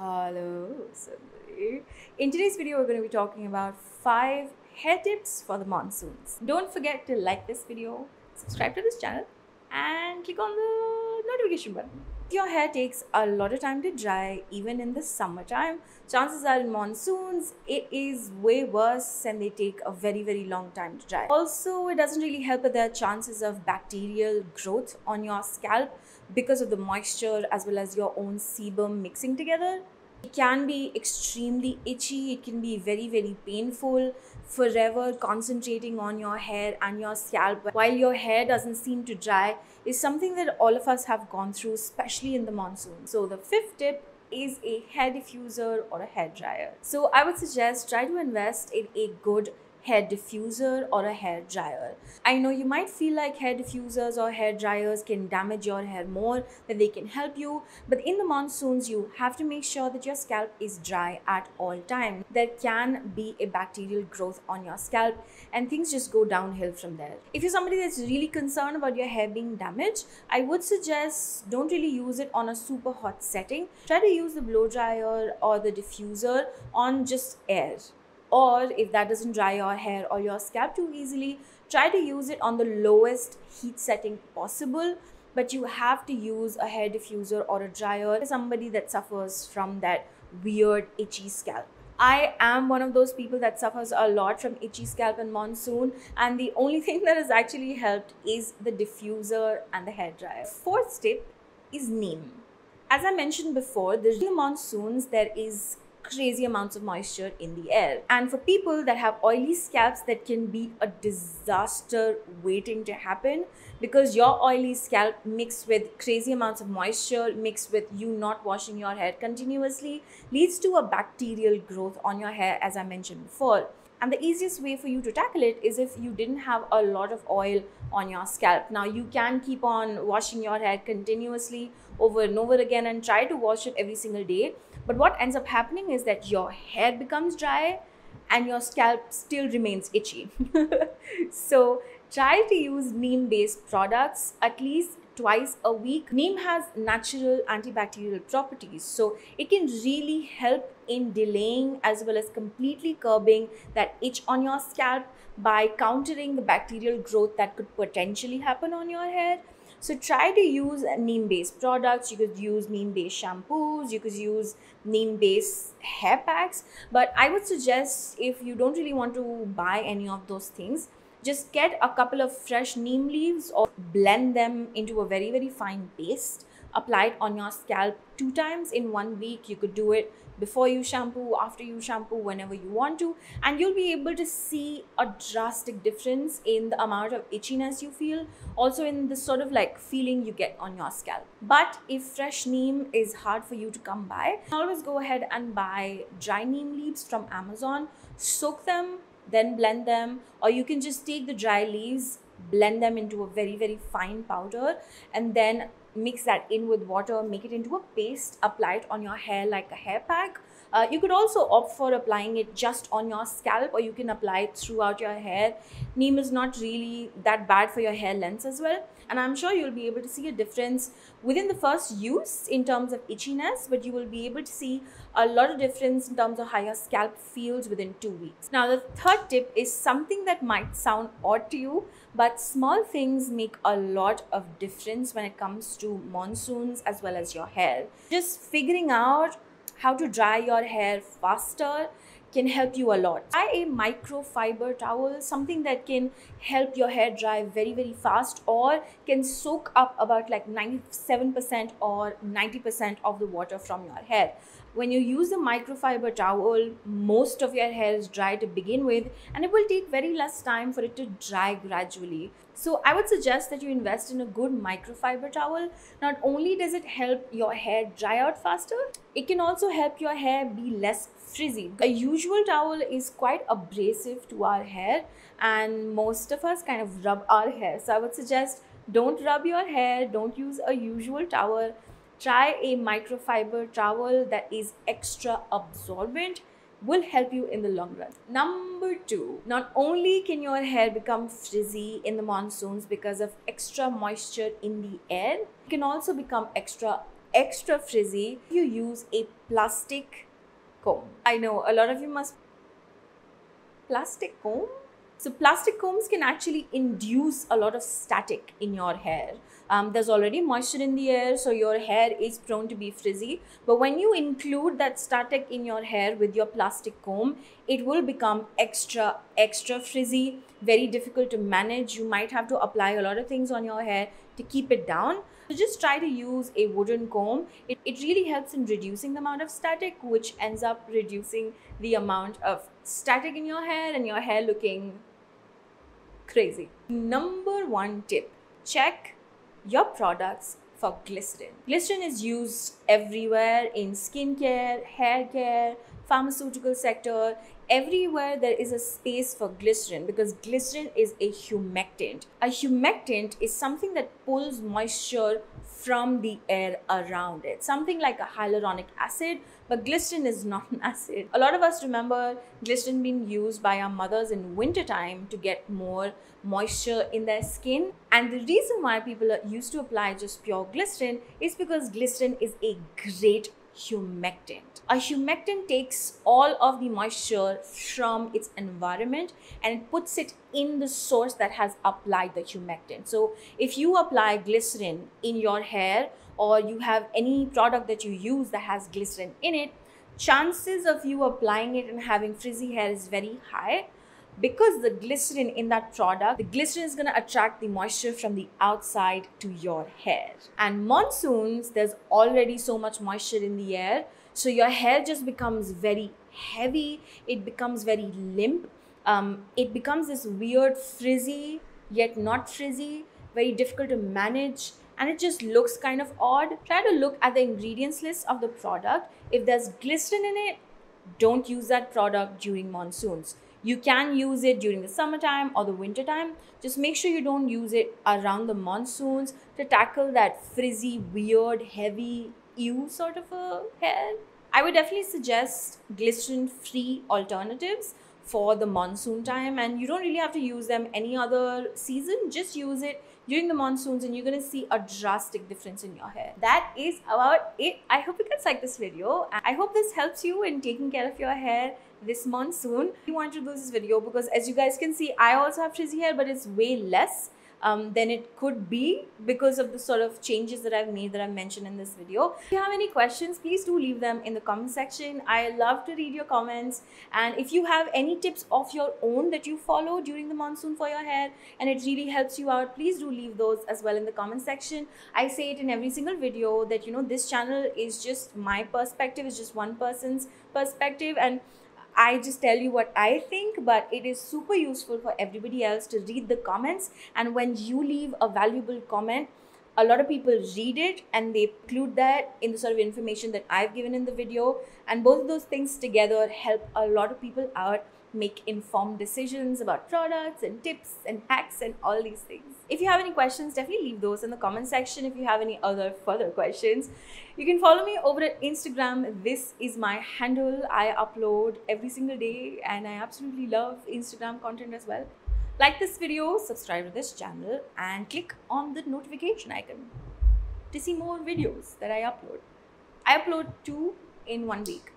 Hello, Sundari. In today's video, we're going to be talking about 5 hair tips for the monsoons. Don't forget to like this video, subscribe to this channel, and click on the notification button. Your hair takes a lot of time to dry, even in the summertime. Chances are in monsoons, it is way worse and they take a very, very long time to dry. Also, it doesn't really help with their chances of bacterial growth on your scalp because of the moisture as well as your own sebum mixing together. It can be extremely itchy, it can be very, very painful, forever concentrating on your hair and your scalp while your hair doesn't seem to dry is something that all of us have gone through, especially in the monsoon. So the 5th tip is a hair diffuser or a hair dryer. So I would suggest try to invest in a good hair diffuser or a hair dryer. I know you might feel like hair diffusers or hair dryers can damage your hair more than they can help you, but in the monsoons you have to make sure that your scalp is dry at all times. There can be a bacterial growth on your scalp and things just go downhill from there. If you're somebody that's really concerned about your hair being damaged, I would suggest don't really use it on a super hot setting. Try to use the blow dryer or the diffuser on just air. Or if that doesn't dry your hair or your scalp too easily, try to use it on the lowest heat setting possible. But you have to use a hair diffuser or a dryer for somebody that suffers from that weird itchy scalp. I am one of those people that suffers a lot from itchy scalp and monsoon, and the only thing that has actually helped is the diffuser and the hair dryer. 4th tip is neem. As I mentioned before, during monsoons there is crazy amounts of moisture in the air, and for people that have oily scalps, that can be a disaster waiting to happen because your oily scalp mixed with crazy amounts of moisture mixed with you not washing your hair continuously leads to a bacterial growth on your hair, as I mentioned before. And the easiest way for you to tackle it is if you didn't have a lot of oil on your scalp. Now you can keep on washing your hair continuously over and over again and try to wash it every single day. But what ends up happening is that your hair becomes dry and your scalp still remains itchy. So try to use neem-based products at least twice a week. Neem has natural antibacterial properties, so it can really help in delaying as well as completely curbing that itch on your scalp by countering the bacterial growth that could potentially happen on your hair. So try to use neem-based products. You could use neem-based shampoos, you could use neem-based hair packs, but I would suggest if you don't really want to buy any of those things, just get a couple of fresh neem leaves or blend them into a very, very fine paste. Apply it on your scalp 2 times in 1 week. You could do it before you shampoo, after you shampoo, whenever you want to, and you'll be able to see a drastic difference in the amount of itchiness you feel, also in the sort of like feeling you get on your scalp. But if fresh neem is hard for you to come by, always go ahead and buy dry neem leaves from Amazon, soak them, then blend them, or you can just take the dry leaves, blend them into a very, very fine powder, and then mix that in with water, make it into a paste, apply it on your hair like a hair pack. You could also opt for applying it just on your scalp, or you can apply it throughout your hair. Neem is not really that bad for your hair lengths as well, and I'm sure you'll be able to see a difference within the first use in terms of itchiness, but you will be able to see a lot of difference in terms of how your scalp feels within 2 weeks. Now the 3rd tip is something that might sound odd to you, but small things make a lot of difference when it comes to monsoons as well as your hair. Just figuring out how to dry your hair faster can help you a lot. Buy a microfiber towel, something that can help your hair dry very, very fast or can soak up about like 97% or 90% of the water from your hair. When you use a microfiber towel, most of your hair is dry to begin with, and it will take very less time for it to dry gradually. So I would suggest that you invest in a good microfiber towel. Not only does it help your hair dry out faster, it can also help your hair be less frizzy. A usual towel is quite abrasive to our hair, and most of us kind of rub our hair. So I would suggest don't rub your hair, don't use a usual towel. Try a microfiber towel that is extra absorbent, will help you in the long run. Number 2, not only can your hair become frizzy in the monsoons because of extra moisture in the air, it can also become extra extra frizzy, you use a plastic comb. I know a lot of you must... Plastic comb? So plastic combs can actually induce a lot of static in your hair. There's already moisture in the air, so your hair is prone to be frizzy. But when you include that static in your hair with your plastic comb, it will become extra frizzy, very difficult to manage. You might have to apply a lot of things on your hair to keep it down. So just try to use a wooden comb. It really helps in reducing the amount of static, which ends up reducing the amount of static in your hair and your hair looking crazy. Number 1 tip, check your products for glycerin. Glycerin is used everywhere in skincare, hair care, pharmaceutical sector. Everywhere there is a space for glycerin because glycerin is a humectant. A humectant is something that pulls moisture from the air around it. Something like a hyaluronic acid, but glycerin is not an acid. A lot of us remember glycerin being used by our mothers in winter time to get more moisture in their skin. And the reason why people are used to apply just pure glycerin is because glycerin is a great humectant. A humectant takes all of the moisture from its environment and it puts it in the source that has applied the humectant. So if you apply glycerin in your hair or you have any product that you use that has glycerin in it, chances of you applying it and having frizzy hair is very high because the glycerin in that product, the glycerin is going to attract the moisture from the outside to your hair. And monsoons, there's already so much moisture in the air. So your hair just becomes very heavy. It becomes very limp. It becomes this weird frizzy, yet not frizzy, very difficult to manage. And it just looks kind of odd. Try to look at the ingredients list of the product. If there's glycerin in it, don't use that product during monsoons. You can use it during the summertime or the wintertime. Just make sure you don't use it around the monsoons to tackle that frizzy, weird, heavy, ew sort of a hair. I would definitely suggest glycerin-free alternatives for the monsoon time, and you don't really have to use them any other season. Just use it during the monsoons and you're going to see a drastic difference in your hair. That is about it. I hope you guys like this video. I hope this helps you in taking care of your hair this monsoon. I wanted to do this video because as you guys can see, I also have frizzy hair, but it's way less than it could be because of the sort of changes that I've made that I've mentioned in this video. If you have any questions, please do leave them in the comment section. I love to read your comments. And if you have any tips of your own that you follow during the monsoon for your hair and it really helps you out, please do leave those as well in the comment section. I say it in every single video that, you know, this channel is just my perspective. It's just one person's perspective, and I just tell you what I think, but it is super useful for everybody else to read the comments. And when you leave a valuable comment, a lot of people read it and they include that in the sort of information that I've given in the video. And both of those things together help a lot of people out make informed decisions about products and tips and hacks and all these things. If you have any questions, definitely leave those in the comment section. If you have any other further questions, you can follow me over at Instagram. This is my handle. I upload every single day and I absolutely love Instagram content as well. Like this video, subscribe to this channel and click on the notification icon to see more videos that I upload. I upload 2 in 1 week.